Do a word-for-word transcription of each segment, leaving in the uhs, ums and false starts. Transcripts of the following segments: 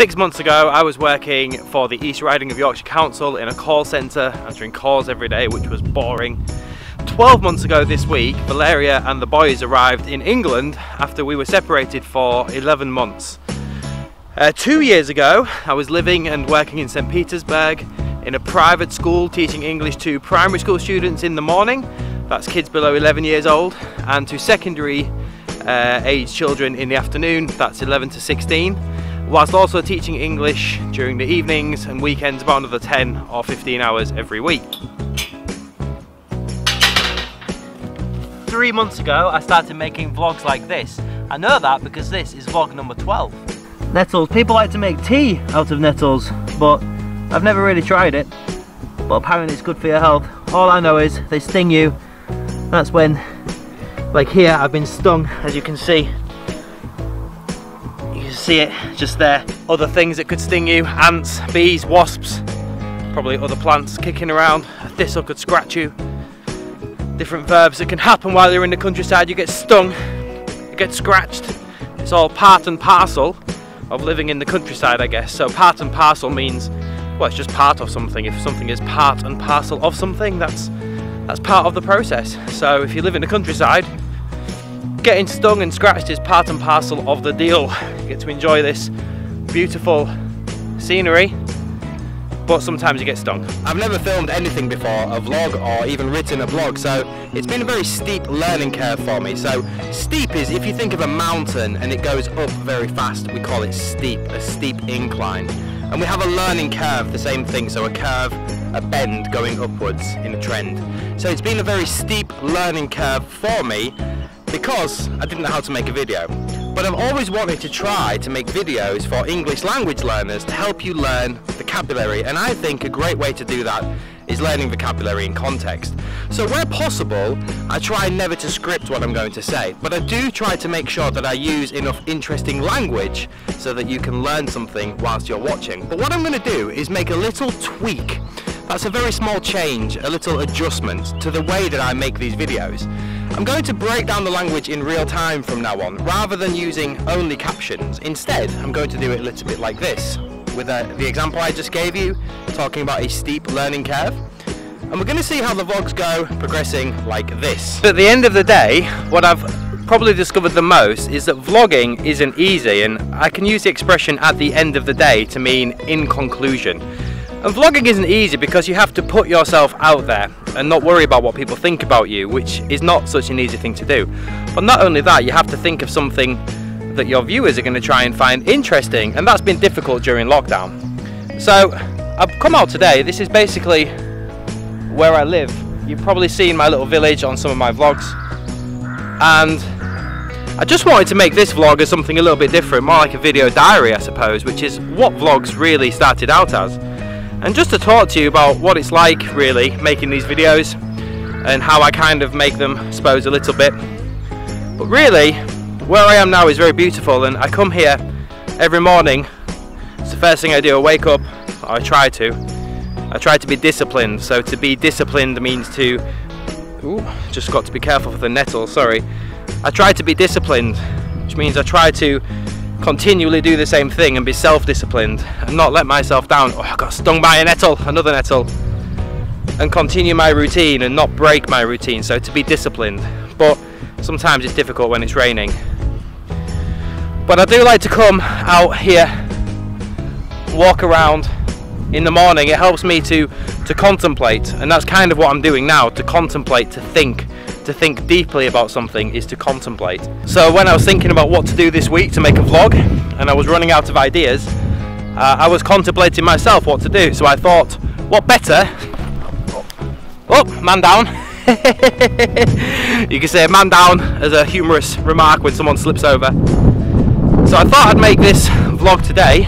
Six months ago, I was working for the East Riding of Yorkshire Council in a call centre, answering calls every day, which was boring. twelve months ago this week, Valeria and the boys arrived in England after we were separated for eleven months. Uh, two years ago, I was living and working in St Petersburg in a private school, teaching English to primary school students in the morning, that's kids below eleven years old, and to secondary uh, age children in the afternoon, that's eleven to sixteen. Whilst also teaching English during the evenings and weekends about another ten or fifteen hours every week. Three months ago I started making vlogs like this. I know that because this is vlog number twelve. Nettles. People like to make tea out of nettles, but I've never really tried it. But apparently it's good for your health. All I know is they sting you. That's when, like here, I've been stung, as you can see. See it just there. Other things that could sting you: ants, bees, wasps, probably other plants kicking around. A thistle could scratch you. Different verbs that can happen while you're in the countryside. You get stung, you get scratched. It's all part and parcel of living in the countryside, I guess. So part and parcel means, well, it's just part of something. If something is part and parcel of something, that's that's part of the process. So if you live in the countryside, getting stung and scratched is part and parcel of the deal. You get to enjoy this beautiful scenery, but sometimes you get stung. I've never filmed anything before, a vlog or even written a blog, so it's been a very steep learning curve for me. So steep is, if you think of a mountain and it goes up very fast, we call it steep, a steep incline. And we have a learning curve, the same thing, so a curve, a bend going upwards in a trend. So it's been a very steep learning curve for me, because I didn't know how to make a video. But I've always wanted to try to make videos for English language learners to help you learn vocabulary, and I think a great way to do that is learning vocabulary in context. So where possible, I try never to script what I'm going to say, but I do try to make sure that I use enough interesting language so that you can learn something whilst you're watching. But what I'm going to do is make a little tweak. That's a very small change, a little adjustment to the way that I make these videos. I'm going to break down the language in real time from now on, rather than using only captions. Instead, I'm going to do it a little bit like this, with uh, the example I just gave you, talking about a steep learning curve. And we're going to see how the vlogs go, progressing like this. At the end of the day, what I've probably discovered the most is that vlogging isn't easy, and I can use the expression "at the end of the day" to mean in conclusion. And vlogging isn't easy because you have to put yourself out there and not worry about what people think about you, which is not such an easy thing to do. But not only that, you have to think of something that your viewers are going to try and find interesting, and that's been difficult during lockdown. So I've come out today. This is basically where I live. You've probably seen my little village on some of my vlogs, and I just wanted to make this vlog as something a little bit different, more like a video diary, I suppose, which is what vlogs really started out as. And just to talk to you about what it's like really making these videos and how I kind of make them, I suppose, a little bit. But really, where I am now is very beautiful, and I come here every morning. It's the first thing I do. I wake up, or I try to. I try to be disciplined. So to be disciplined means to... Ooh, just got to be careful for the nettle, sorry. I try to be disciplined, which means I try to continually do the same thing and be self-disciplined and not let myself down. Oh, I got stung by a nettle, another nettle, and continue my routine and not break my routine. So to be disciplined, but sometimes it's difficult when it's raining. But I do like to come out here, walk around in the morning. It helps me to to contemplate, and that's kind of what I'm doing now, to contemplate, to think. To think deeply about something is to contemplate. So when I was thinking about what to do this week to make a vlog, and I was running out of ideas, uh, I was contemplating myself what to do. So I thought, what better? Oh, man down. You can say man down as a humorous remark when someone slips over. So I thought I'd make this vlog today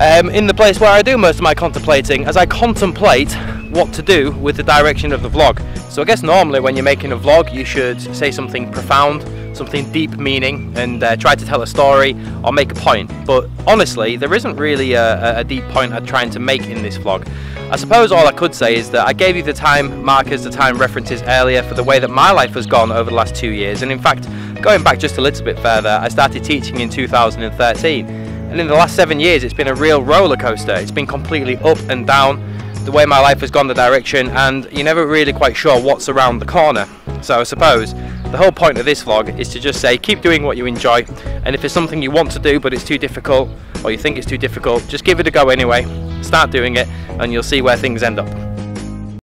um, in the place where I do most of my contemplating, as I contemplate what to do with the direction of the vlog. So I guess normally when you're making a vlog, you should say something profound, something deep meaning, and uh, try to tell a story or make a point. But honestly, there isn't really a, a deep point I'm trying to make in this vlog. I suppose all I could say is that I gave you the time markers, the time references earlier for the way that my life has gone over the last two years. And in fact, going back just a little bit further, I started teaching in two thousand thirteen. And in the last seven years, it's been a real roller coaster. It's been completely up and down, the way my life has gone, the direction, and you're never really quite sure what's around the corner. So I suppose the whole point of this vlog is to just say, keep doing what you enjoy, and if it's something you want to do but it's too difficult, or you think it's too difficult, just give it a go anyway, start doing it, and you'll see where things end up.